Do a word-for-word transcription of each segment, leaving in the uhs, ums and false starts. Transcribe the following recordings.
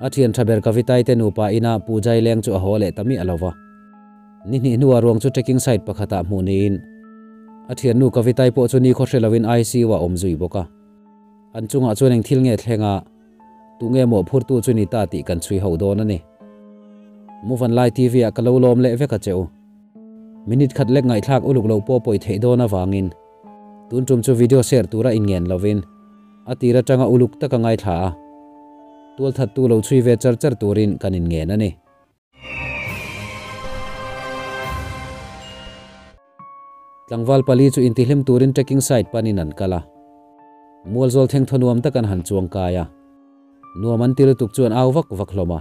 Atian Traber Kavitai Tenupa ina Pujai Leng to a hole at Tami Alova. Nini Nuarong to taking side Pakata Munin. Atian Nu Kavitai Potu Nikotrelawin I C wa Omzuiboka. Antunga Tuning Tilnet Henga Tungemo Portu Tunitati can three hold on any. Muvanlai T V a Kalolom le Vecateo. Minute cut leg night hack Uluglo Popo it Hedona Vangin. Tuntum to video share to Rainian Lovin. Atira Tanga Uluk Takangai Ha. Tuol thật tu lâu truy về chợ chợ tu rin cần in nghề nè. Langval pali chu in tilim tu rin trekking site paninan kala. Mual zol theng thonuam takan han chuang kaya. Nuaman tilu tuk chuan au vak vak loma.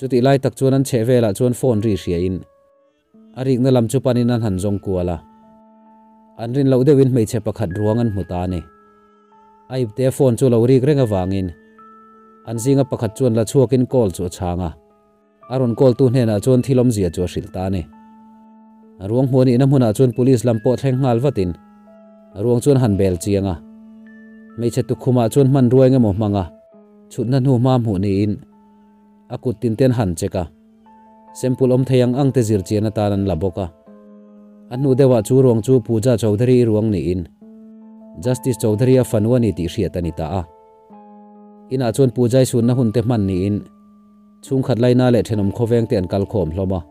Chu ti lai tak chuan an che ve la chuan phone ri ria in. Arik na lam chu paninan han zong kuala. An rin lau de win mei che pakhat ruangan mutane. Aib te phone chu lau ri grenga wangin. Anzinga pakhat chuan la chuakin call chu changa aron call tu hnena chuan thilom zia chu shilta ne ruang hmoni na hmuna chuan police lampo thlenghngal vatin ruang chuan hanbel chianga meiche tu khuma chuan man ruainga mo hmanga chutna nu ma mu ni in akut tin ten han cheka sample om theyang angte zir chiana talan laboka anu dewa chu ruang chu Pooja Chowdhury ruang ni in Justice Chowdhury a fanwani ti hriatani ta a in a chuan Pujai sun na hun te man ni in chung khat lai na le thenom khoveng te an kal khom hloma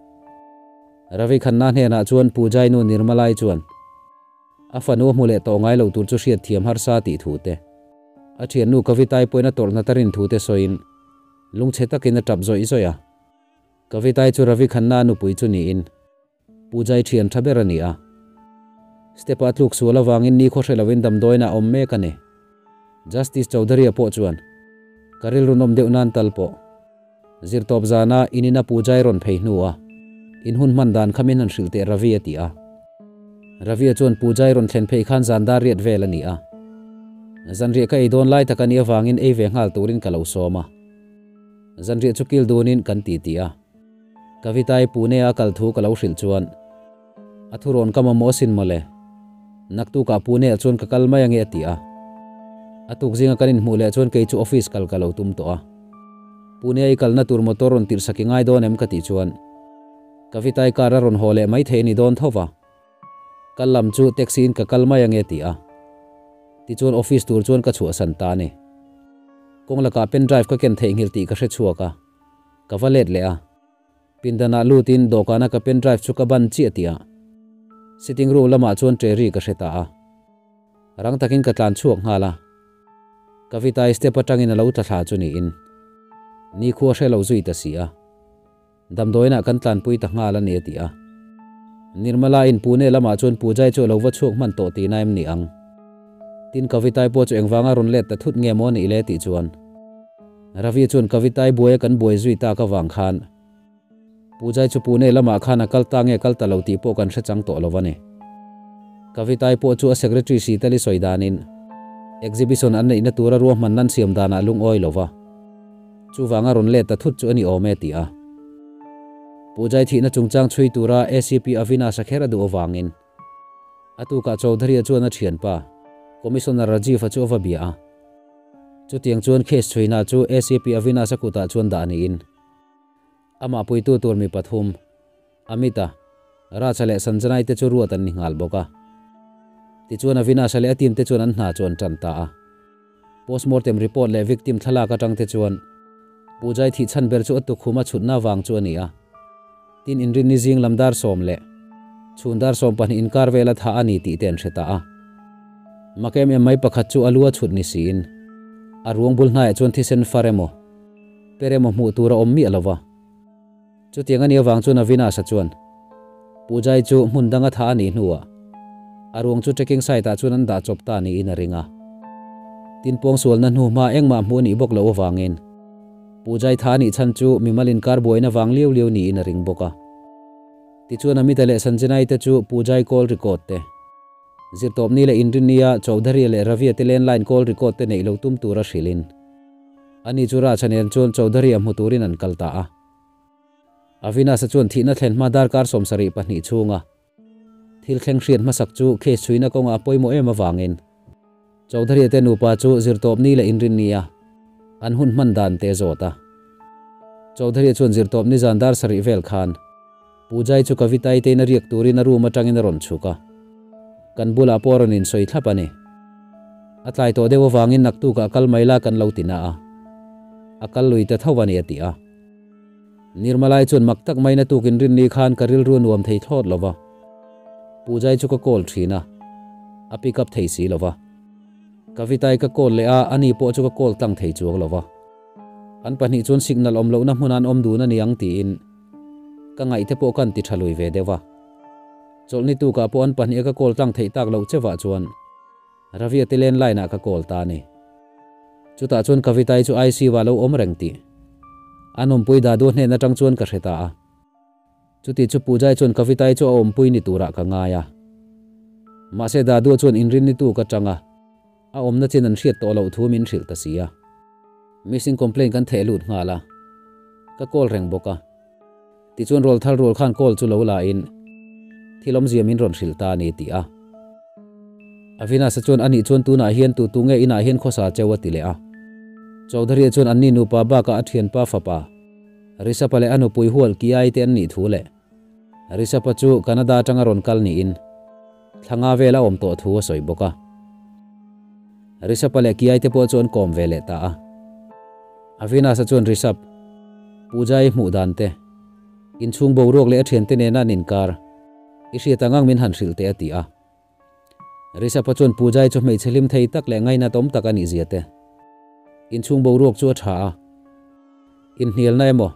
Ravi Khanna hne na chuan Pujai nu Nirmalai chuan a fanu mu le to ngai lo tur chu hriat thiam har sa ti thu te a thian nu Kavitai poina tor na tarin thu te soin lung che takin a tap zoi zoya Kavitai chu Ravi Khanna nu pui chu ni in Pujai thian thaberani a stepa tluk suala wangin ni kho hrelawin dam doina om me kane Justice Chowdhury a po chuan Karil runom de unan talpo. Zir top zana inina Pujai ron phei nuwa. In hun mandan khamin han shilte Ravi atia. Ravi chuan Pujai ron thlen phei khan zandar riat velani a. Zanri ka idon lai takani awangin ei ve ngal turin kalau soma. Zanri chukil donin kanti tia. Kavitai Pune a kal thu kalau shil chuan. Athuron kama mosin male. Naktu ka Pune chuan ka kalma yang atia. Atuk zinga kanin mule chuan kei chu office kal kalo tum to a Pune ai kalna tur motoron tir sakingai don em kati chuan Kavitai kara ron hole mai theini don thowa kallam chu taxi in ka kalma yange ti a ti chuan office tur chuan ka chu san ta ne kongla ka pen drive ka ken thei ngil ti ka hre chuaka ka valet le a pindana lutin dokana ka pen drive chu ka ban chi atia sitting room lama chuan teri ka hreta a rang takin ka tlan chuak hala Kavitai stepa tangin alo tatha chuni in ni khuwa hre lo zui ta sia damdoina kan tlan pui ta ngala ne ti a Nirmala in Pune lama chun Pujai chu lowa chuk man to ti naim ni ang tin Kavitai po chu engwanga ron let ta thut nge mon i le ti chuan Ravi chun Kavitai boye kan boy zui ta ka wang khan Pujai chu Pune lama khana kalta nge kalta lo ti po kan hre chang to lowane Kavitai po chu a secretary sitali soidanin exhibition an nei natura ruam man nan siam dana lung oi lova chuwanga ron le ta thut chu ani ome ti a Pujai thi na chungchang chui tura A C P Avina Sakhera du awangin atuka Chowdhury a chuan a thian pa commissioner Rajiv a chu avabia a chutiang chuan case chuina chu A C P Avina Sakuta chuan dani in ama puitu tur mi pathum amita ra chale sanjanai te chu ruatan ni ngal boka ti chuan Avina sale atim te chuan an hna chuan tan ta a postmortem report le victim thala ka tang te chuan Pujai thi chan ber chu atu khuma chutna wang chu ania tin inrin ni jing lamdar som le chundar som pan in kar vela tha ani ti ten hreta a makem em mai pakhat chu alua chut ni sin a ruang bul hnai chuan thi sen faremo peremo mu tura ommi alawa chutiang ani wang chuan Avina sa chuan Pujai chu mundanga tha ani nuwa Arwang chu trekking site ta chuan an da chop ta ni in a ringa tin pong sol na hnu ma engma hmu ni bok lo awangin Pujai tha ni chan chu mimalin kar boina wang liu liu ni in a ring boka ti chuan ami tale sanjanai te chu Pujai call record te zir top ni le Indrinia Chowdhury le Ravi te landline call record te nei lo tum tura shilin ani chura chanen chon Chowdhury am huturin an kalta a Avina sa chuan thina thlen ma dar kar somsari pahni chunga Thil kheng hriat masak chu case chuina konga poimo em awangin Chowdhury te nupa chu zir top ni le Indrinia anhun mandan te zota Chaudhari chunjir top ni jandar sari vel khan pujai chu kavitai te na riak turi na ru matang in ron chuka kanbula poronin soi thapani atlai to dewo wangin naktu ka akal maila kan lautina a akal luita thawani atia Nirmalai chun maktak maina tukin rin ni khan karil ru nuam thei thot lova pujai chu ka kol thina a pick up thei si lova kavitai ka kol le a ani po chu ka kol tang thei chuak lova an pani chon signal om lo na hunan om du na niang ti in ka ngai te po kan ti thalui ve dewa cholni tu ka pon pani ka kol tang thei tak lo chewa chuan ravia tilen line ka kol ta ni chuta chon kavitai chu I C walo om reng ti anom pui da do hne na tang chon ka hreta a chuti chu pujai chon kavitai chu om pui ni tura ka nga ya ma se da do chon inrin ni tu ka tanga a om na chin an hriat to lo thumin hril ta sia missing complaint kan thelut ngala ka call reng boka ti chon rol thal rol khan call chu lo la in thilom ziamin ron hrilta ni ti a avina sa chon ani chon tuna hian tu tunge ina hian khosa chewa ti le a Chaudhari chon anni nu pa ba ka athian pa fapa risa pale anu pui hol ki ai te anni thule risa pachu Canada tanga ron kal ni in thlanga vela om to thu soi boka risa pale ki ai te po chon kom vele ta a Avina sa chon risap pujai mu dante inchung borok le thente ne na ninkar isi tangang min han sil te atia risap chon pujai chu mei chelim thei tak le ngai na tom tak ani ziate inchung borok chu tha in hniel nai mo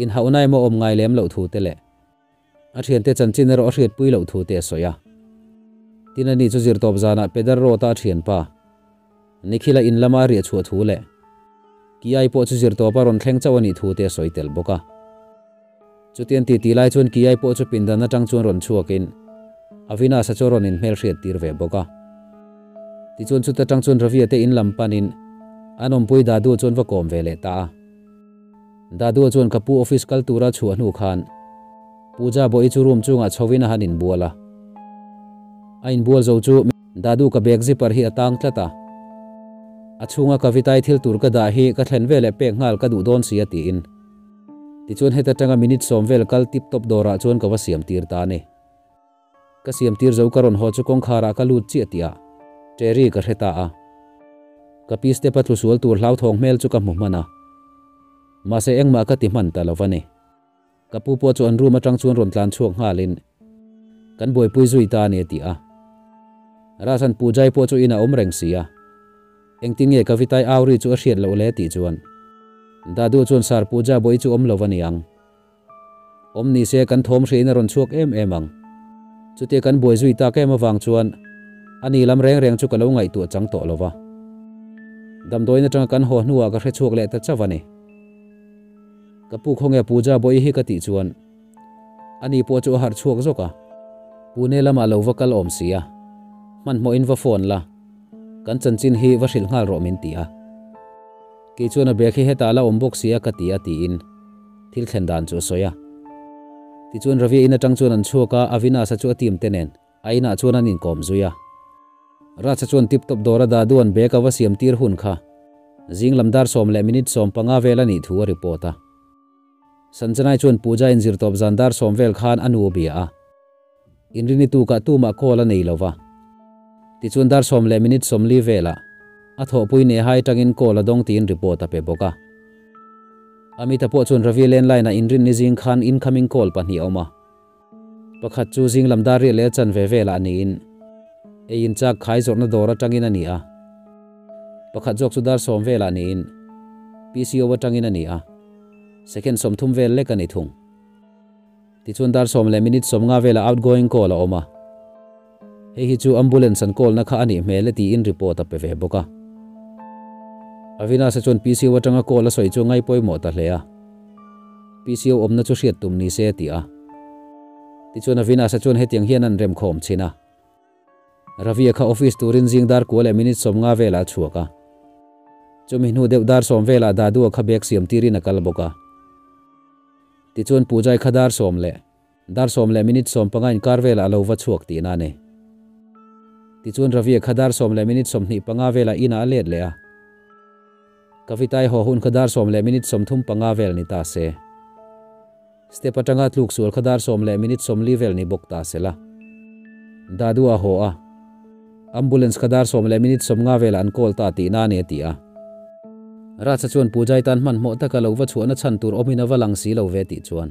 in hau nai mo om ngai lem lo thu te le a thiante chanchin ro hret pui lo thu te soya tinani chu zir top jana pedar ro ta thian pa nikhila in lama ri chu thu le Kiai po chu zir to paron thleng chawani thu te soitel boka chutian ti ti lai chun kiai po chu pindana tang chun ron chuakin avina sa choron in mel hriat tir ve boka ti chun chu ta tang chun ravia te in lampanin anom pui da du chun vakom vele ta da du chun kapu office kal tura chu anu khan puja boi chu room chunga chhovina hanin buala ain bual zo chu da du ka bag ji par hi atang tlata achunga kavitai thil tur ka da hi ka thlen vele pek ngal ka du don sia ti in ti chon heta tanga minute som vel kal tip top dora chon ka wasiam tir ta ne ka siam tir zo karon ho chu kong khara ka lut chi atia teri ka heta a ka piste patlu sual tur hlau thong mel chu ka mumana ma se engma ka ti man ta lovane ka pu po chon ru ma tang chon ron tlan chuak ngalin kan boi pui zui ta ne ti a rasan pujai po chu ina om reng sia engting ye kavitai awri chu hriat lo le ti chuan dadu chuan sar puja boi chu om lovaniang om ni se kan thom hrein ron chuak em emang chute kan boi zui ta kema wang chuan ani lam reng reng chu ka lo ngai tu chang to lova dam doina tang kan ho nuwa ka hre chuak le ta chawani kapu khonge puja boi hi ka ti chuan ani po chu har chuak zoka pune lama lo vakal om sia man mo in va phone la kan chanchin hi vasil ngal ro min tia ke chuna bekhi heta la ombok sia katia ti in thil khendan chu soya ti chun ravi in atang chun an chuka avina sa chu atim tenen aina chun an in kom zuya ra cha chun tip top dora da duan beka wasiam tir hun kha jing lamdar som le minute som panga vela ni thu reporta sanjanai chun puja in zirtop jandar som vel khan anu bia inrini tu ka tu ma khola nei lova ti chun dar som le minute som li vela a tho pui ne hai tangin ko la dong tin report ape boka amita po chun ravilen line a inrin ni jing khan incoming call pa ni oma pakhat chu jing lamdar ri le chan ve vela ni in e in cha khai jorna dora tangin ania pakhat jok chu dar som vela ni in pco wa tangin ania second som thum vel le kan i thung ti chun dar som le minute som nga vela outgoing call a oma Hei chu ambulance an call na kha ani mele ti in report ape ve boka avina sa chon P C O watanga call a soi chu ngai poi mo ta hleya P C O omna chu hriat tum ni se ti a ti chon avina sa chon hetiang hian an rem khom china ravia kha office turin jingdar call a minute somnga vela chuaka chumi hnu devdar som vela dadu kha bek siam tirin akal boka ti chon pujai khadar som le dar som le minute som panga in kar vela lo wa chuak ti na ne ti chun ravia khadar som le minute som ni panga vela ina let le a Kavitai ho hun khadar som le minute som thum panga vel ni ta se. Stepa tanga tluk sul khadar som le minute som li vel ni bok ta se la. Dadua ho a. Ambulance khadar som le minute som nga vel an call ta ti na ne ti a. Racha chuan pujai tan man mo taka lo wa chuan a chan tur omina walang si lo ve ti chuan.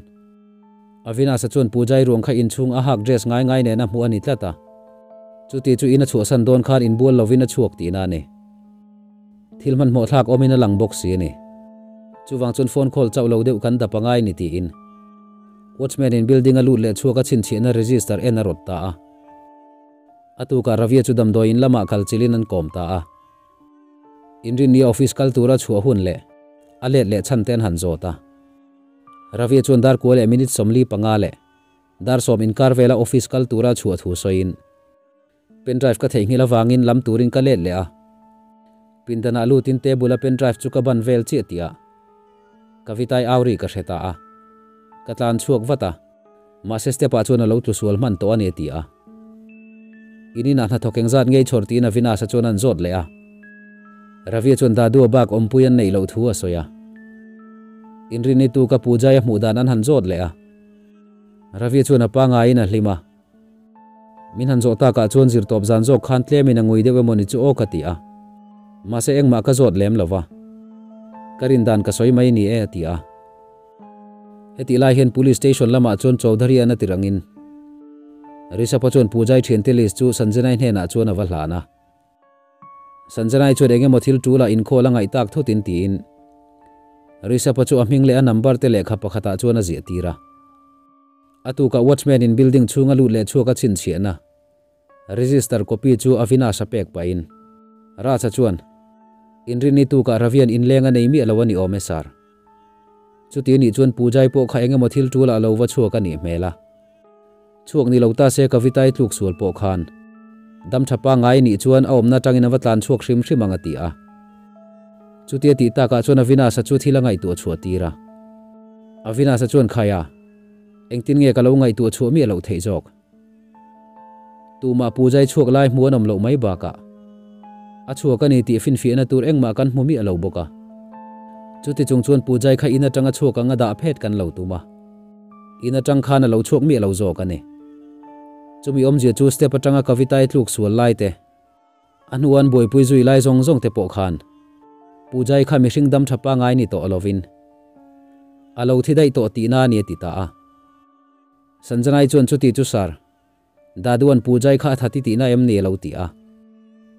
Avina sa chuan pujai ruang kha in chung a hak dress ngai ngai ne na mu ani tlata. Chuti chu ina chu san don khan in bol lovina chuak ti na ne. Thilman mo thak omina lang box si ni. Chuwang chun phone call chaw lo deuh kan da pangai ni ti in. Watchman in building a lut le chuaka chin chi na register en a rot ta a. Atu ka ravia chu dam do in lama kal chilin an kom ta a. Inrin ni office kal tura chu hun le. Ale le chan ten han zota. Ravia chun dar ko le minute somli panga le. Dar som in kar vela office kal tura chu thu so in. Pen drive ka thei ngila wangin lam turin ka le le a. Pindana alu tin tebula pen drive chuka ban vel chi tia. Kavitai awri ka seta a. Katlan chuak vata. Maseste pa chona lo tu sual man to ani tia. Ini na tha thokeng zat ngei chorti na vina sa chonan jot le a. Ravia chon da du bak ompuyan nei lo thu asoya. Inri ni tu ka puja ya mudanan han jot le a. Ravia chona panga ina hlima. Min han jota ka chon zir top jan jok khan tle min angui dewe moni chu okati a. Masa eng ma ka zot lem lawa. Karindan ka soi mai ni e tia. Heti lai hen police station lama chon chaudhari ana tirangin. Risa pachon pujai thente lis chu sanjanai hena chona walhana. Sanjanai chu denge mothil tu la in khola ngai tak thotin tin. Risa pachu aming le a number te lekha pakhata chona ji tira. Atu ka watchman in building chunga lu le chuka chin chiana. Register copy chu avina sapek pain. Racha chuan Inri ni tu ka ravian in lenga nei mi alawani omesar chuti ni chuan pujai po kha engemaw thil tula alowa chuak ani mela chuak ni lota se kavitai tluk sul po khan dam thapa ngai ni chuan omna tangin awatlan chuak hrim hrim angati a chuti ti ta ka chuan avina sa chu thilangai tu chuatira avina sa chuan khaya engtin nge ka lo ngai tu chu mi alo thei jok tu ma pujai chuak lai muanom lo mai ba ka Achua ka ni ti fin fi na tur eng ma kan hmumi alo boka. Chuti chung chuan pujai kha ina tanga chuak anga da phet kan lo tuma. Ina tang khan alo chuak mi alo zo ka ne. Chumi om je chu step atanga kavitai tluk sual lai te. Anuan boi pui zui lai zong zong te po khan. Pujai kha mi hring dam thapa ngai ni to alovin. Alo thidai to ti na ni ti ta a. Sanjanai chuan chuti chu sar. Daduan pujai kha thati ti na em ni alo ti a.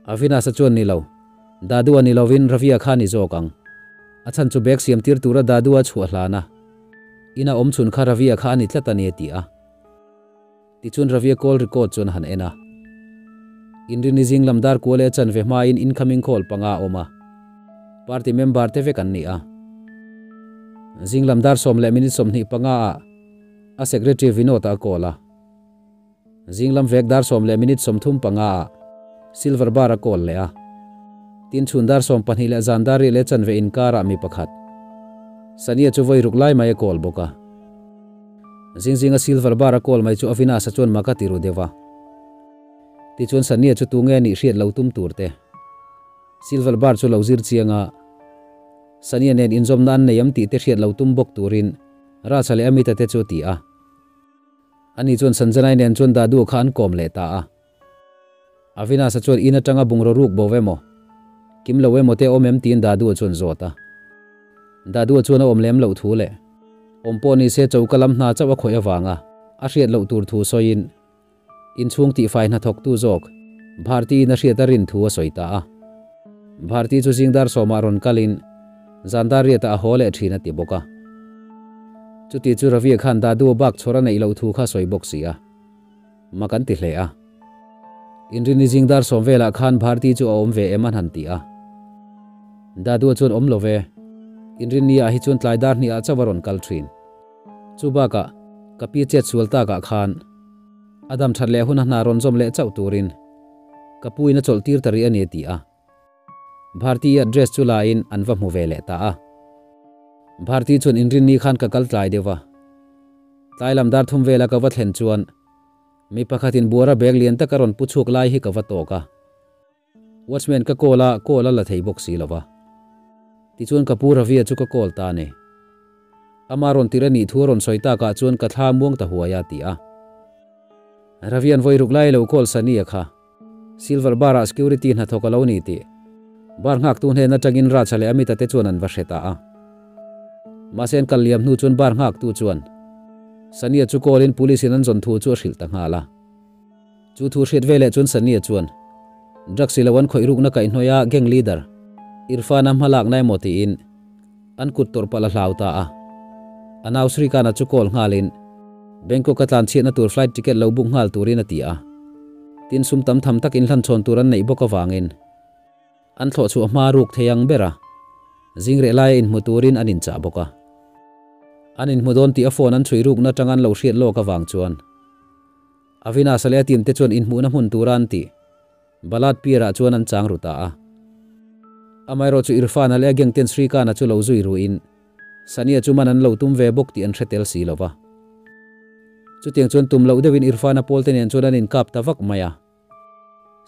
Avina sa chuan nilaw. Dadua nilawin Ravia kha ni zokang. Achan chu bag siam tir tura dadua chu hlana. Ina om chun kha Ravia kha ni tlatani ti a. Ti chun Ravia call record chun han ena. Indrini jing lamdar kole chan ve ma in incoming call panga oma. Party member te ve kan ni a. Jing lamdar som le minute som ni panga a. A secretary vinota kola. Jing lam vekdar som le minute som thum panga a. Silver bar a kol lea. Tin chundar som panhi le zandari le chanve inkara mi pakhat. Sania chu voi ruklai mai a kol boka. Zingjing a silver bar a kol mai chu avina sa chon makatiru dewa. Ti chon sania chu tunge ni hriat lo tum tur te. Silver bar chu lo zir chianga. Sania nen injom nan neiam ti te hriat lo tum bok turin. Ra chale amita te chu ti a. Ani chon sanjanai nen chon dadu khan kom le ta a. Avina sa chuan ina tanga bungrow ruk bowemo. Kim lo wemo te om em tin dadu chuan zota. Dadu chuan om lem lo thu le. Om poni se chau kalam na chawa khoya wanga. A hriat lo tur thu soin. In chung ti fai na thok tu jok. Bharti na hriat arin thu soita a. Bharti chu jingdar soma ron kalin. Zandar riata hole thina ti boka. Chuti chu Ravia khan dadu bak chora nei lo thu kha soi boxia. Makan ti hle a. Indrini jingdar somvela khan Bharti chu om ve eman hantia. Dadu chun om love. Indrini a hi chun tlaidar ni a chawaron kalthrin. Chuba ka kapi chet sulta ka khan. Adam tharle hun hna ron jom le chau turin. Kapuina chol tir tari ani tia. Bharti address chu lain anwa mu ve le ta a. Bharti chun indrini khan ka kal tlai dewa. Tlailam dar thum vela ka wathlen chuan. Mi pakhatin buara bag lian takaron puchuk lai hi kawa toka. Watchman ka kola kola la thei boxi lawa. tichuan kapura via chuka kolta ne amaron tirani thuron soita ka chuan katha muang ta huaya ti a ravian voiruk lai lo kol sania kha silver bara security na thokalo ni ti bar ngak tu hne na tangin ra chale amita te chuan an vasheta a masen kalliam nu chuan bar ngak tu chuan sania chu kolin police in an jon thu chu hril ta ngala chu thu hret vele chuan sania chuan draxilawan khoiruk na kai hnoya gang leader Irfan amhalak nai moti in an kut tor pala hlauta a anaw sri kana chukol ngalin Bangkok atlan chhina tur flight ticket lobung ngal turina ti a tin sum tam tham takin hlan chon turan nei boka wangin an thlo chu ma ruk theyang bera jingre lai in muturin anin cha boka anin mudon ti a phone an chhiruk na tangan lo hriat lo ka wang chuan avina sale tin te chuan in mu na hun turan ti balat pira chuan an chang ruta a amairo chu Irfan ale ageng ten sri kana chu lo zui ruin sania chu manan lo tum ve bok ti an hretel si lova chu tiang chon tum lo dewin Irfan a pol ten an chuan in kap tawak maya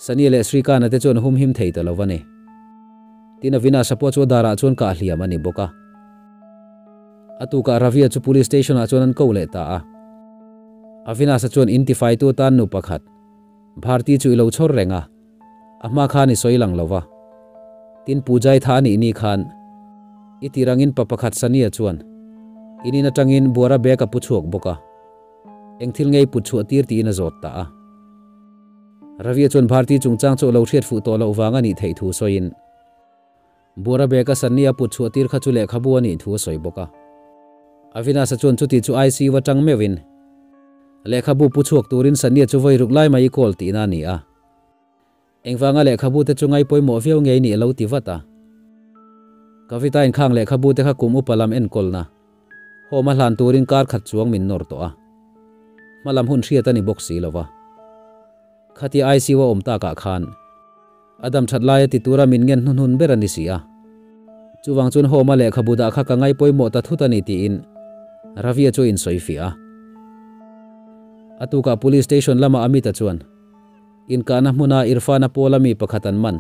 sania le sri kana te chon hum him thei ta lova ne tin avina sapo chu dara chon ka hliam ani boka atu ka ravia chu police station a chon an ko le ta a avina sa chon intifai tu tan nu pakhat bharti chu lo chhor renga ama khani soilang lova tin pujai thani ni khan itirangin papakhat sania chuan inina tangin bora beka puchhuak boka engthil ngei puchhu tir ti na zot ta a ravia chuan bharti chungchang chu lo hriat fu to lo wanga ni thei thu soin bora beka sania puchhu tir kha chu le khabu ani thu soi boka avina sa chuan chuti chu I C watang mewin lekhabu puchhuak turin sania chu voiruk lai mai kol ti na ni a engwanga lekhabu te chungai poimo veu ngei ni lo ti vata kavita in khang lekhabu te kha kum upalam en kolna homa hlan turin kar khat chuang min nor to a malam hun hriat ani boxi lova khati I C wa omta ka khan adam thatlai ti tura min ngen hun hun berani sia chuwang chun homa lekhabu da kha ka ngai poimo ta thutani ti in ravia chu in soifia atuka police station lama amita chuan in kana muna Irfan polami pakhatan man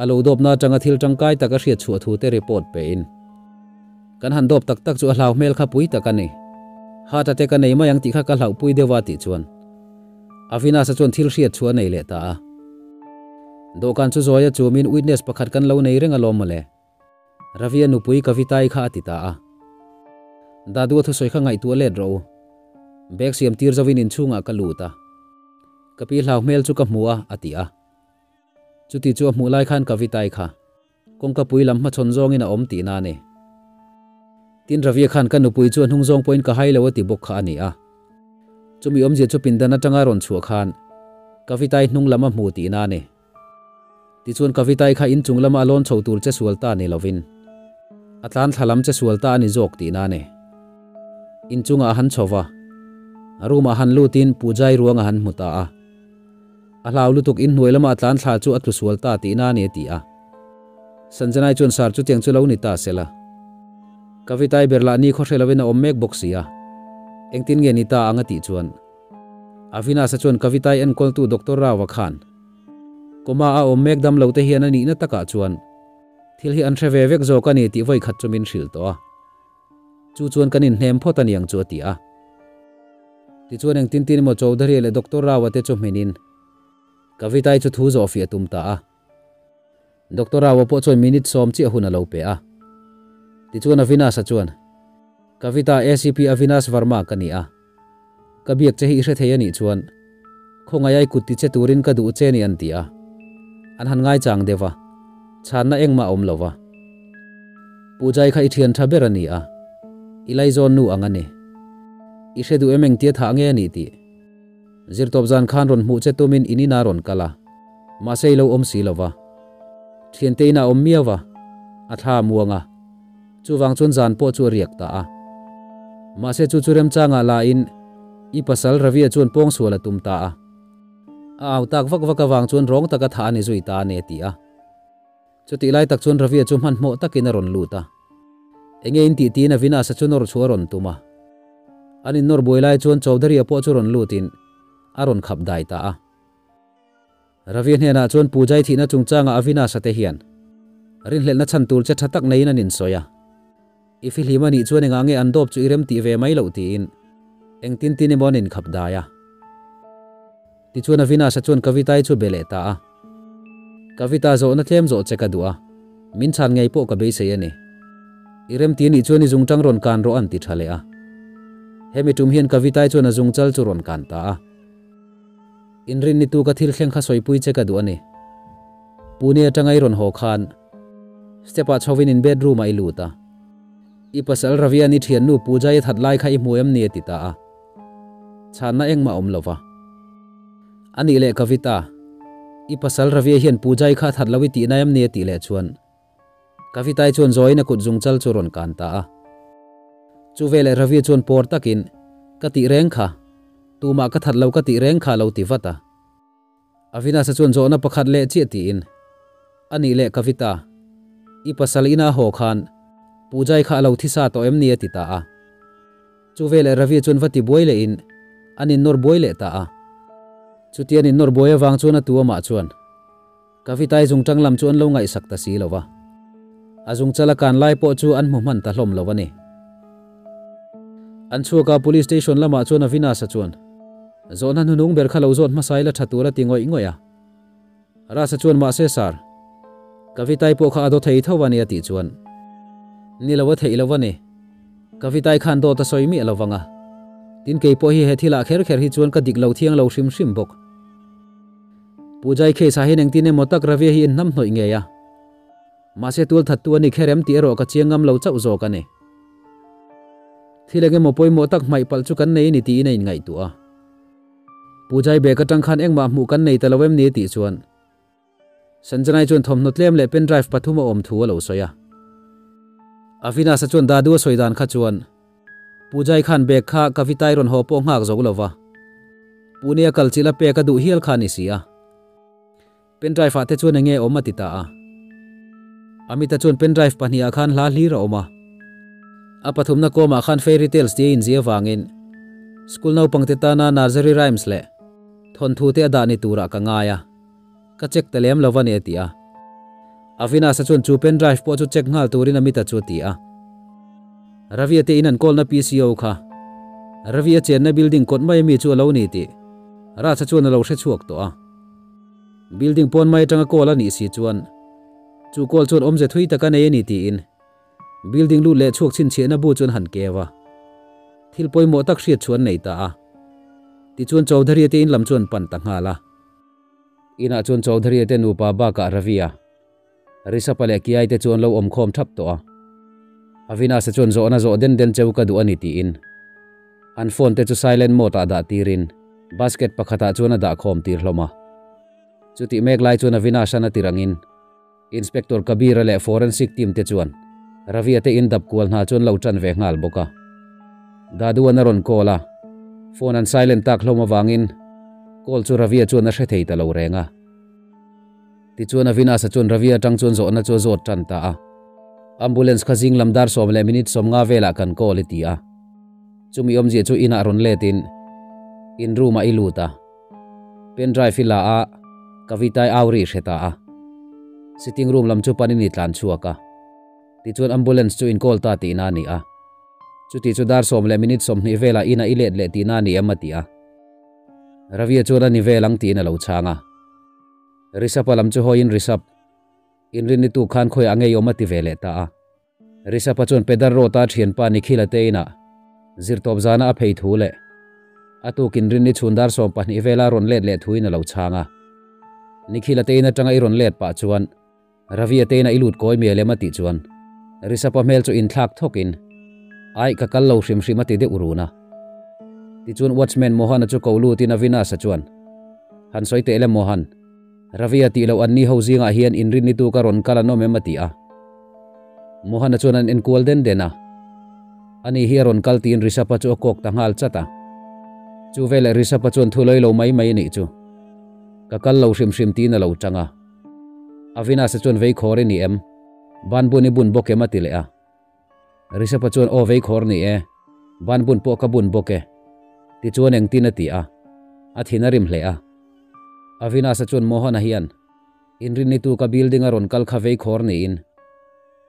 alo dopna tanga thil tangkai taka hriat chu thu te report pe in kan han dop tak tak chu hlau mel kha pui takani hata te ka nei ma yang ti kha ka hlau pui dewa ti chuan avina sa chuan thil hriat chu nei le ta dokan chu zoya chu min witness pakhat kan lo nei renga lom male ravia nu pui kavitai kha ti ta a dadu thu soi kha ngai tu le ro bek siam tir zawin in chunga ka luta kapi hlau mel chu ka hmua atia chuti chu hmulai khan kavitai kha kongka pui lamma chon jong in a om ti na ne tin ravia khan ka nupui chu hnung jong point ka hailo ti bok kha ani a chumi om je chu pindana tanga ron chu khan kavitai hnung lama hmu ti na ne ti chun kavitai kha in chung lama lon chotur che sualta ne lovin atlan thalam che sualta ani jok ti na ne in chunga han chowa aruma han lutin pujai ruanga han hmuta a ahlaw lutuk in hnuai lama atlan thla chu atlu sual ta ti na ne ti a sanjanai chun sar chu tiang chu lo ni ta sela kavitai berla ni kho hrelovena om mek boxia engtin nge ni ta anga ti chuan avina sa chuan kavitai en kol tu doctor rawa khan koma a om mek dam lo te hian ani na taka chuan thil hi an threve vek zo ka ni ti voi khat chumin hril to a chu chuan kanin hnem photani ang chu ti a ti chuan eng tin tin mo chaudhari le doctor rawa te chu menin kavitai chu thu zo fia tumta a doctor rawa po choi minute som chi huna lo pe a ti chuan avina sa chuan kavita A C P Avinash Verma kani a kabiak che hi hre thei ani chuan khongai kuti che turin ka du che ni an ti a an han ngai chang dewa chan na engma om lowa pujai kha i thian tha berani a ilai zon nu angane i hre du emeng ti tha nge ani ti Zirtobzan Khan ron hmu che tumin inina ron kala masei lo om silova thianteina om miawa atha muanga chuwang chun zan po chu riakta a mase chu churem changa la in i pasal ravia chun pong suala tumta a aw tak vak vak awang chun rong taka tha ani zuita ne ti a chuti lai tak chun ravia chu man hmo takin ron luta enge in ti tin avina sa chunor chuaron tuma ani nor boilai chun chaudhari apo churon lutin aron khap dai ta a ravia hne na chon pujai thina chungchanga avina sate hian Arin hel na chantul cha thatak nei na nin soya. Ifi hlimani chuan enga nge andop chu irem ti ve mai lo ti in engtin tin emon in khap daya. Ti chuan avina sa chuan kavitai chu beleta a. Kavita zo na thlem zo cheka dua. Min chan ngei po ka be se ani. Irem ti ni chuan i zungtang ron kan ro an ti thale a. Hemi tum hian kavitai chuan azungchal chu ron kan ta a. Inrin ni tu ka thil khleng kha soipui cheka du ani. Pune atangai ron ho khan stepa chhovin in bedroom ai luta ipasal ravia ni thian nu puja ye thatlai kha i muem ni tita a chana engma omlova ani le kavita ipasal ravia hian pujai kha thatlawi ti naem ni ti le chuan kavitai chuan join a kut jungchal churon kan ta a chuwele ravi chuan por takin kati reng kha tuma ka thatlo kati reng kha lo ti vata avina sa chuan jona pakhat le chi ti in ani le kavita ipasalina ho khan pujai kha lo thisa to em ni atita a chuwele ravi chun vati boile in ani nor boile ta a chutian in nor boya wang chuna tuama chuan kavitai jungtang lam chuan lo ngai sakta si lowa azung chala kan lai po chu an muhman ta hlom lowani an chuka police station lama chuan avina sa chuan zona nunung ber kha lo zon masai la thatura ti ngoi ngoya ra sa chuan ma se sar kavitai po kha do thei thawani ati chuan nilawa thei lawani kavitai khan do ta soimi alawanga tin ke po hi hethila kher kher hi chuan ka diklo thiang lo shim shim bok pujai khe sa hineng tine motak ravi hi nam hnoi ngeya ma se tul thattu ani kherem ti ero ka chiangam lo chau zo ka ne thilege mo poi motak mai pal chu kan nei ni ti nei ngai tu a pujai beka tang khan engma mu kan nei talawem ni ti chuan sanjanai chuan thomno tlem le pen drive pathuma om thu lo soya avina sa chuan dadu soidan kha chuan pujai khan bek kha kavitai ron ho po ngak zolova punia kalchila pe ka du hial khani sia pen drive ate chuan nge omati ta a amita chuan pen drive pahnia khan hla hli ra oma a pathumna koma khan fairy tales te in zia wangin school no pangte ta na nursery rhymes le thon thu te ada ni tura ka nga ya ka check telem lovane tia avina sa chun chu pen drive po chu check ngal turin amita chu tia ravi ate inan call na pco kha ravi a chen na building kot mai mi chu lo ni ti ra sa chun lo she chuak to a building pon mai tanga call ani si chuan chu call chun om je thui taka nei ni ti in building lu le chuak chin che na bu chun han kewa thil poi mo tak hriat chuan nei ta a ti chun chaudhari ate in lam chun pan ta ngala ina chun chaudhari ate nupa ba ka ravia risapale kiai te chun lo om khom thap to a avina se chun zo na zo den den cheu ka du ani ti in an phone te chu silent mode ada tirin basket pakhata chuna da khom tir hloma chuti mek lai chuna avina sana tirangin inspector kabir le forensic team te chuan ravia te in dap kual na chun lo tran ve ngal boka dadu anaron kola phone an silent tak hloma wangin call chu ravia chu na hre thei ta lo renga ti chu na vina sa chun ravia tang chun zo na chu zot tan ta a ambulance khazing lamdar som le minute som nga vela kan call itia chumi om je chu ina ron le tin in room ai luta pen drive ila a kavitai auri heta a sitting room lam chu panini tlan chuaka ti chun ambulance chu in call ta ti na ni a chuti chu dar som le minute som ni vela ina ilet le ti na ni amati a ravia chura ni velang ti na lo changa risap alam chu hoin risap inrin ni tu khan khoi ange yoma ti vele ta a risap chun pedar ro ta thian pa ni khilate ina zirtop jana a phei thule atu kinrin ni chundar som pa ni vela ron let let thuin lo changa ni khilate ina tanga i ron let pa chuan ravia te na ilut koi mele mati chuan risap mel chu in thlak thokin ai ka kal lo shrim shrim ati de uruna ti chun watchman mohan chu kolu tin avina sa chuan han soite ele mohan ravia ti lo anni hozinga hian inrin ni tu karon kala no memati a mohan chuan an enkol den dena ani hi ron kal tin risapa chu kok tangal chata chu vele risapa chuan thuloi lo mai mai ni chu ka kal lo shrim shrim tin lo changa avina sa chuan vei khore ni em ban buni bun boke mati le a risapa chuan o vei khor ni e ban bun po ka bun boke ti chuan eng tin ati a a thina rim hle a avina sa chuan mohan hian inrin ni tu ka building a ron kal kha vei khor ni in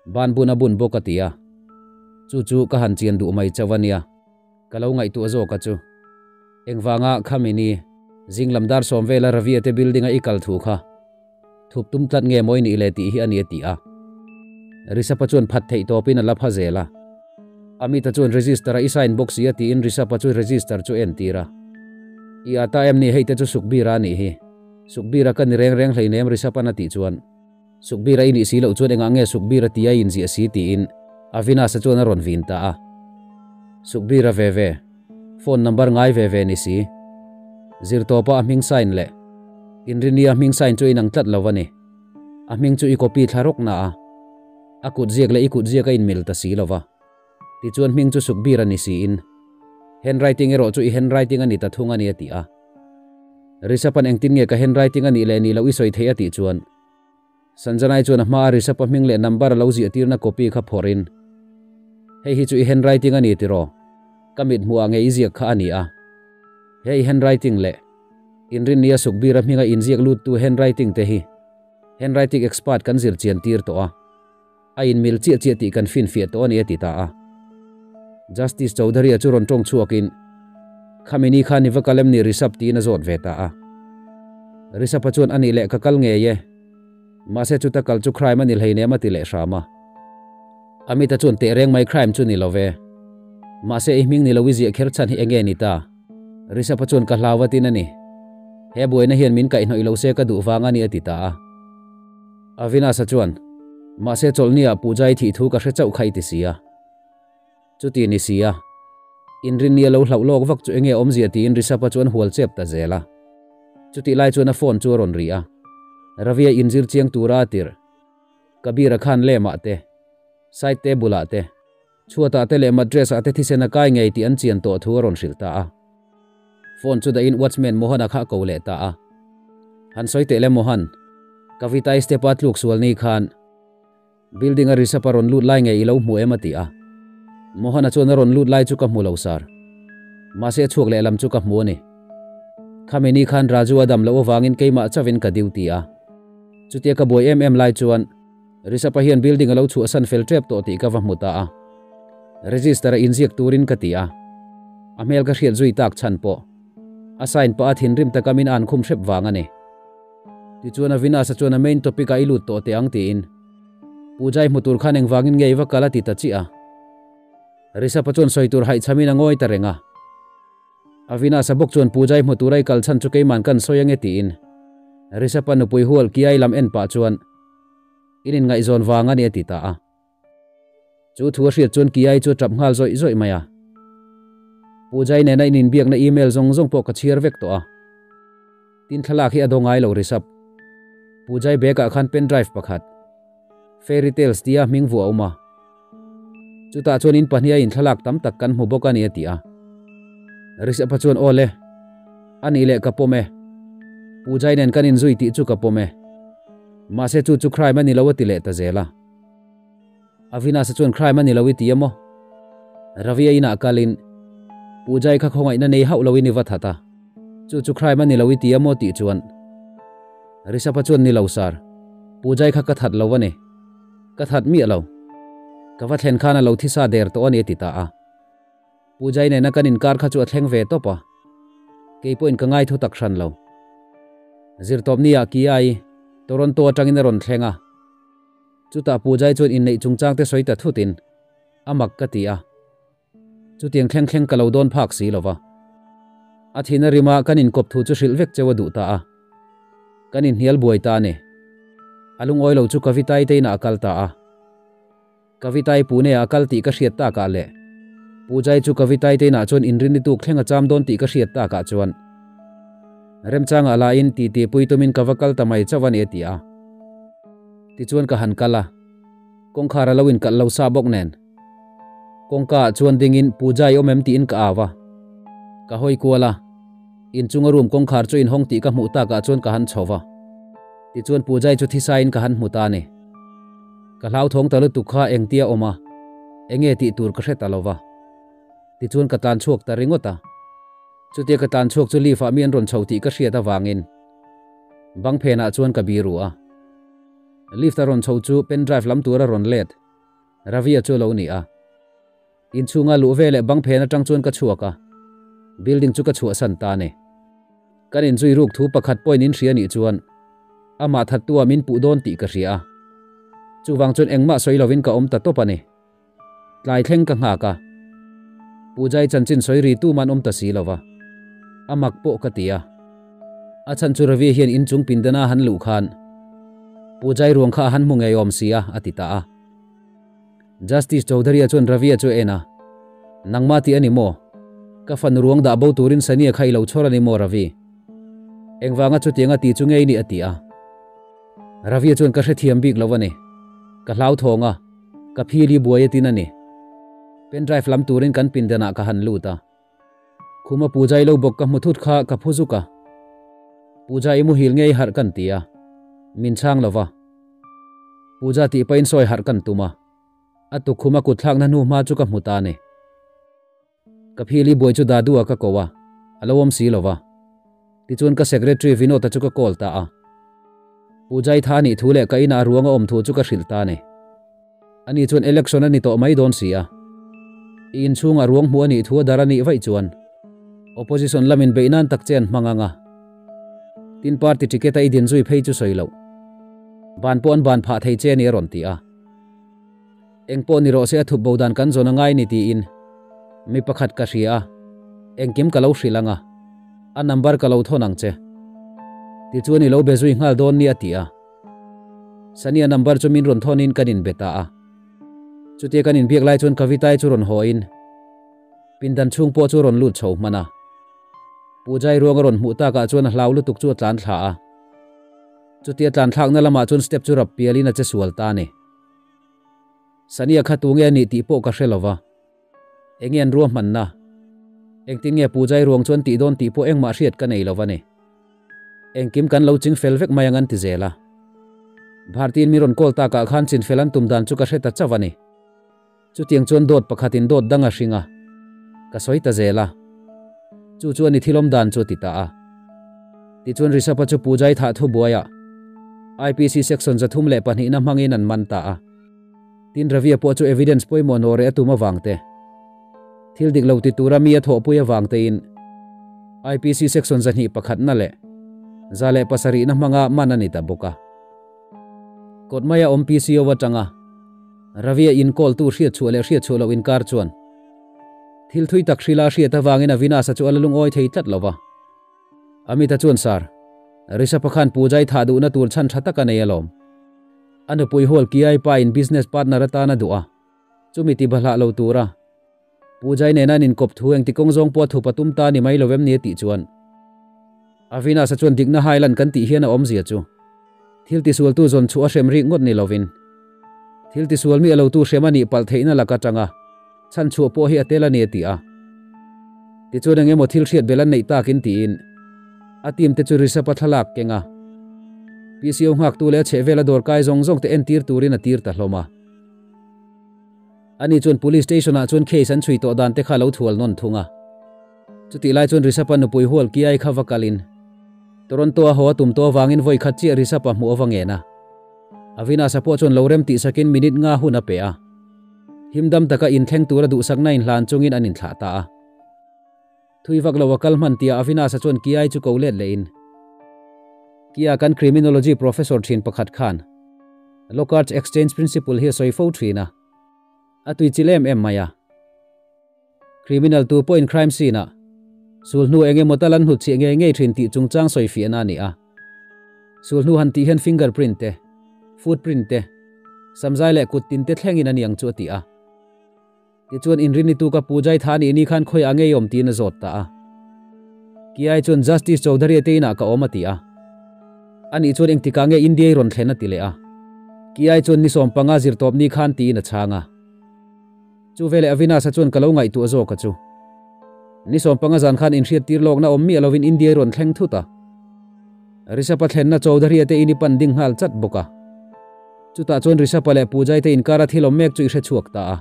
Banbun abun bokatia. Chuchu kahan chien du mai chawania. Kalau ngai tu azo kachu. Engwanga khamini zinglamdar somvela raviate buildinga ikal thuka. Thup tumtat nge moini ileti hi anietia. Risapachun phathei topin ala phazela. Amita chun register i sign box yati in risapachu register chu entira. I ata em ni heite chu sukbira ni hi. Sukbira kan reng reng hleinem risapanati chuan. Sukbira ini silo chuan enga nge sukbira tia in ji asiti in avina sa chuan ron vinta a. Sukbira veve phone number ngai veve ni si zirtopa aming sign le inrinia aming sign chu inang tlat lawani aming chu i copy tharok na a akut ziak le ikut ziak in milta silowa ti chuan ming chu sukbira ni si in handwriting ero chu i handwriting ani ta thunga ni ati a risapan engtin nge ka handwriting ani le ni lo i soi thei ati chuan Sanjanai chuan ma risapa ming le number lo zi tirna copy kha phorin hei hi chu i handwriting ani tiro kamit mua nge izia kha ani a hei handwriting le inrin nia sukbira minga inziak lut tu handwriting te hi handwriting expert kan zir chien tir to a ain mil chi chi ti kan fin fia to ani ati ta a Justice Chaudhary chu ron tong chuakin khamini khani vakalem ni risap ti na zot veta a risapa chuan ani le kakal nge ye Mase chuta kalchu crime anil heine matile shama. Amita chun te reng mai crime chu ni love. Mase ihming ni lowizi kherchan hi enge ni ta. Risapa chun ka hlawatin ani. He boina hian min ka inoi lo se ka du wanga ni atita. Avina sa chuan. Mase cholnia pujai thi thu ka hrechau khai ti sia. Chuti ni sia. Inrin ni lo hlau lok wak chu enge omzia ti in risapa chuan hual chep ta zela. Chuti lai chuan a phone chu ron ria. Ravia inzir chiang tura tir kabira khan le ma te site te bulate chuata te le madres ate thisena kai ngei ti an chian to thuron silta a phone chu da in watchman mohana kha ko le ta a han soi te le mohan kavita iste patluk sualni khan building a risaparon lut lai ngei lo mu emati a mohana chona ron lut lai chu ka mu lo sar ma se chuk le lam chu ka mu ni khamini khan raju adam lo wangin keima chawin ka duty a chutia ka boy mm lai chuan risapa hian building alo chu asan fel trap to ti ka vahmuta a register inziak turin katia amel ka hriat zui tak chan po assign pa athin rim takamin an khum shrep wanga ne ti chuan avina sa chuan main topic a ilut to te ang ti in pujai mutur khan eng wangin ngeiwa kala ti ta chi a risapa chuan soitur hai chamina ngoi ta renga avina sa bok chuan pujai muturai kal chan chu keiman kan soyang eti in Risapa nupui hual kiai lam en pa chuan inin ngai zon wanga ni ati ta a chu thua hriat chuan kiai chu trap ngal zoi zoi maya pujai ne na inin biak na email zong zong po ka chiar vek to a tin thlak hi adongai lo risap pujai beka khan pen drive pakhat fairy tales tia mingvu oma chuta chuan in pahnia in thlak tam tak kan mu boka ni ati a Risapa chuan ole ani le kapome Pujai nen kan in zui ti chu kapome. Mase chu chu crime ani lawa ti le ta zela. Avina sa chuan crime ani lawi ti emo. Ravia ina kalin pujai kha khongai na nei hau lawini wathata. Chu chu crime ani lawi ti emo ti chuan. Risapa chuan ni lawsar. Pujai kha kathat lawane. Kathat mi alaw. Kawathen khana law thisa der to ani tita a. Pujai nen kan in kar kha chu athleng ve topa. Keipo in kangai thu takran law. Zirtopnia kiai Toronto atangin ron thlenga chuta pujai chun in nei chungchang te soita thutin amak katia chutiang thleng thleng kalo don phak si lova athina rima kanin kop thu chu silvek chewadu ta a kanin hial boita ne alung oilo chu kavitai teina akalta a kavitai pune akalti ka hriat ta ka le pujai chu kavitai teina chun inrini tu thlenga cham don ti ka hriat ta ka chuan Remchang ala in ti ti puitumin kavakal tamai chawan etia. Ti chuan ka hankala. Kongkhara lawin ka law sabok nen. Kongka chuan dingin pujai omem ti in ka awa. Ka hoi kuala. In chungarum kongkhar chu in hong ti ka muta ka chuan ka han chowa. Ti chuan pujai chu thisa in ka han muta ne. Ka hlau thong talu tukha engtia oma. Enge ti tur ka hret alowa. Ti chuan ka tan chuak ta ringota. Chutia ka tan chuk chu li fa mian ron chauti ka hriata wangin bang phena chuan ka biru a lifta ron chau chu pen drive lam tura ron let Ravia chu lo ni a. Inchunga luwele bang phena tangchuan ka chuaka. Building chu ka chu san ta ne. Kanin zui ruk thu pakhat point in hria ni chuan. Ama that tu amin pu don ti ka hria. Chuwang chun engma soilovin ka om ta topani. Tlai thleng ka nga ka. Pujai chanchin soiri tu man om ta silova. Amak po ka tia. Achan chu ravi hian inchung pindana han lu khan. Pujai ruang kha han mungei om sia atita a. Justice Chaudhary achon Ravi acho ena nangma ti ani mo ka fan ruang da bo turin sania khai lo chhor ani mo Ravi engwanga chu tianga ti chungei ni atia Ravi achon ka hrethiam bik lovane ka hlau thonga ka phili buaya tin ani pen drive lam turin kan pindana ka han luta khuma pujai lo bok ka muthut kha ka phujuka pujai mu hilngei har kan tia min chang lova puja ti pain soi har kan tuma Atu khuma kutlak na nu ma chu ka mutane ka phili boi chu dadu ka kowa alawam silova ti chun ka secretary Vinod ta chu ka call ta a pujai thani thule ka ina ruanga om thu chu ka hrilta ne ani chun election ani to mai don sia in chunga ruang mu ani thu darani vai chuan opposition lamin beinan tak chen manganga tin party ticket ai din zui phei chu soilo ban pon ban pha thei chen e ron ti a Engpo ni rose athu bodan kan zona ngai ni ti in mi pakhat ka hria engkim kalau shilanga a number kalau thonang che ti chuani lo bezui ngal don ni atia sania number chu min ron thonin kanin beta a chutia kanin biak lai chon kavitai chu ron hoin pindan chung po chu ron lut chho mana pujai ruang ron mu ta ka chon hlau lu tuk chu tlan thla a chutia tlan thlak na lama chon step chu rap pialina che sual ta ne Sania khatunge ni ti po ka shelova engian ruam manna engtinge pujai ruang chon ti don ti po engma hriat ka nei lovane engkim kan lo ching felvek mayangan ti zela bhartin miron kolta ka khan chin felan tumdan chu ka heta chawani chutiang chon dot pakhatin dot danga hringa ka soita zela chu chu ani thilom dan chu ti ta a ti chon risapa chu pujai tha thu boya I P C section jathum le pani na mangin an man ta a tin Ravia po chu evidence poi monore atuma wangte thil dik lauti turami atho puya wangte in I P C section jani pakhat na le zale pasari na manga manani ta boka kotmaya om P C o watanga Ravia in call tu hria chule hria chulo in kar chuan thil thui tak shrila hria ta wangena vinasa chu alalung oi thei tlat lova amita chuan sar risa pakhan pujai thadu na tur chan thata ka nei alom Ano pui hol ki ai pa in business partner atana dua chumiti bhala lo tura pujai nena nin kop thu eng ti kongjong po thu patum ta ni mai lowem ni ti chuan avina sa chuan digna highland kan ti hian om zia chu thil ti sual tu zon chu a shem ri ngot ni lovin thil ti sual mi alo tu shemani pal theina laka tanga chan chu po hi atela ni ti a ti chu dang emo thil hriat belan nei ta kin ti in atim te chu risa pathalak kenga P C O ngak tu le chevela dor kai zong zong te en tir turin a tir ta hloma ani chun police station a chun case an chui to dan te khalo thul non thunga chuti lai chun risapan pui hol ki ai khawa kalin Toronto a ho tum to wangin voi khachi risapa mu awangena avina sapo chun lorem ti sakin minute nga huna pe a himdam taka in theng tura du sakna in hlan chungin anin thla ta a thuiwak lowakal man tia avina sa chun ki ai chu ko let lein Kia kan criminology professor Thin Pakhat Khan Lockhart exchange principle hi soifo thina atui chilem em maya criminal two point crime sina sulnu enge motalan hu chi enge ngei thin ti chungchang soifi ana ni a sulnu han ti hen fingerprint te footprint te samjai le kutin te thlengin aniang chu ti a ti chun inrini tu ka pujai thani ni khan khoi angei om ti na zot ta a kiai chun justice Chaudhary teina ka omati a Ani chon eng tikange India ron thlena tilea ki ai chon ni sompanga zir top ni khan ti na changa chu vele avina sa chon kalo ngai tu azo ka chu ni sompanga zan khan in hriat tir lok na ommi alovin India ron thleng thuta risa pathen na Chaudhary ate ini panding hal chat boka chuta chon risa pale pujai te inkara thilom mek chu ihre chuak ta a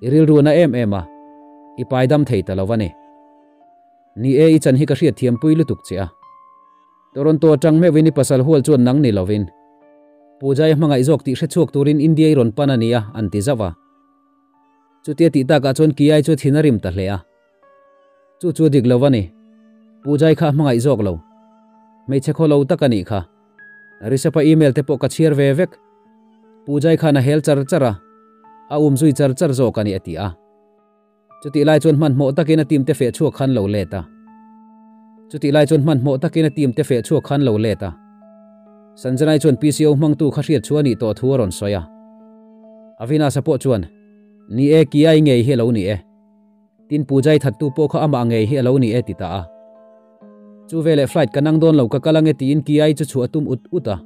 iril runa em ema ipaidam theita lovane ni e ichan hi ka hriat thiam pui lutuk che a Toronto atang me wini pasal hol chuan nang ni lovin pujai hmanga izok ti hre chuk turin India iron panania anti zawa Chutia tita ka chon kiai chu thinarim ta hlea chu chu dik lovani pujai kha mangai jok lo mei chekho lo takani kha risapa email te po ka chiar ve vek pujai kha na hel char chara a um zui char char zo kani atia chuti lai chon man mo takena tim te fe chu khan lo leta chuti lai chon man mo takena tim te fe chu khan lo leta sanjanai chon pco mang tu kha hriat chuani to thuaron soya avina sapo chuan ni e kia nge hi lo ni e tin pujai thattu po kha ama nge hi lo ni e ti ta a chu vele flight kanang don lo ka kalange ti in kiai chu chu atum ut uta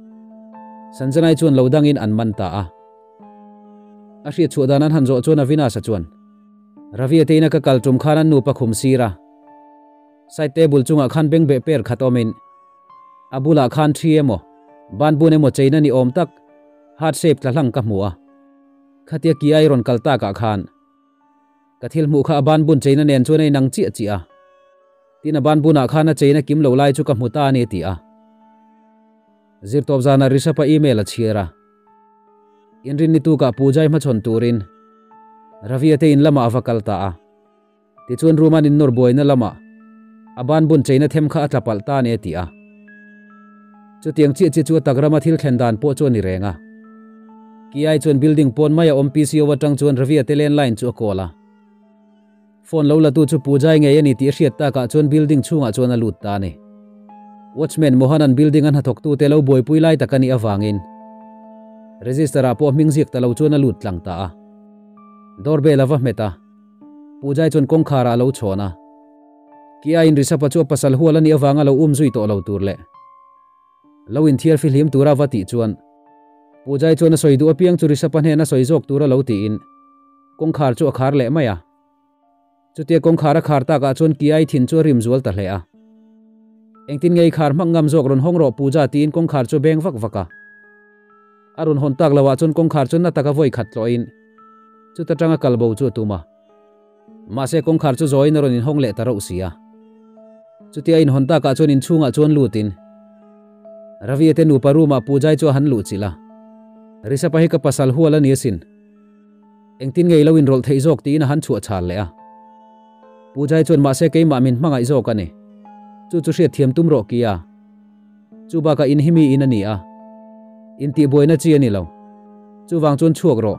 sanjanai chuan lodang in anman ta a a hri chu danan han jo chuan avina sa chuan ravi ateina ka kaltum khanan nu pa khum sira sai table chunga khan beng be per khatomin abula khan thiemo banbune mo cheina ni om tak heart shape tlang ka muwa khatia kiai ron kalta ka khan kathil mu kha ban bun cheina nen chu nei nang chi chi a tin ban buna khana cheina kim lo lai chu ka muta ni ti a zir top jana risapa email a chiera inrin ni tu ka pujai ma chon turin ravi ate in lama avakalta a ti chun ruman in nor boina lama aban bun cheina them kha atlapalta ne ti a chu tiang chi chi chu tagrama thil khendan po chu ni renga kiai chuan building pon maya om pco watang chuan ravia telen line chu kola phone lo la tu chu pujai nge ani ti hriat ta ka chuan building chunga chuan a lut ta ne watchman mohanan building an hathok tu te lo boi pui lai takani awangin register a po mingzik ta lo chuan a lut tlang ta a doorbell ava meta pujai chuan kong khara lo chona kiai in risapa chu pasal hual ani awanga lo um zui to lo tur le lo in thiar film tura vati chuan pujai chuan a soidu apiang chu risapan hena soizok tura lo ti in kongkhar chu akhar le maya chutia kongkhar a khar ta ka chuan kiai thin chu rim zual ta hle a engtin ngei khar mangam jok ron hongro puja tin kongkhar chu beng vak vaka arun hon tak lawa chuan kongkhar chu na taka voi khatlo in chu ta tanga kalbo chu tuma ma se kongkhar chu join ron in hongle taro sia chutia in hon ta ka chuan in chunga chuan lutin ravi ate nu paruma pujai chu han lu chila risapa hi ka pasal huala niasin engtin ngei lawin rol thei jok ti in han chu achal le a pujai chon ma se keima min mangai jok ani chu chu hriat thiam tum ro kia chu ba ka in himi in ania in ti boina chi ani lo chu wang chon chuak ro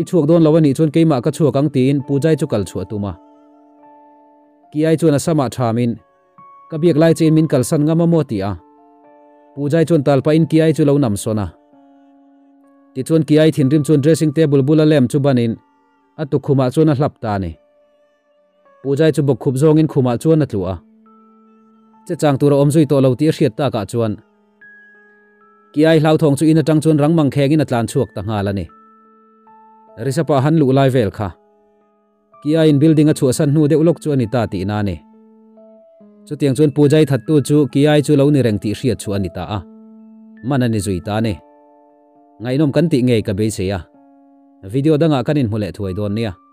i chuak don lawani chon keima ka chuak ang ti in pujai chu kal chu atuma kiai chon asama thamin ka biak lai chin min kal san ngama moti a pujai chon talpa in kiai chu lo nam sona ti chuan kiai thin rim chuan dressing table bula lem chu banin atu khuma chuan a hlap ta ni pujai chu bok khup zongin khuma chuan a tlua che chang tura om zui to lo ti hriat ta ka chuan kiai hlau thong chu in atang chuan rangmang khengin atlan chuak ta ngala ni risapa han lu lai vel kha kiai in building a chu san nu de ulok chu ani ta ti na ni chu tiang chuan pujai thattu chu kiai chu lo ni reng ti hriat chu ani ta a manani zui ta ni ngai nom kan ti ngei ka be se ya video danga kanin hule thoi don nia.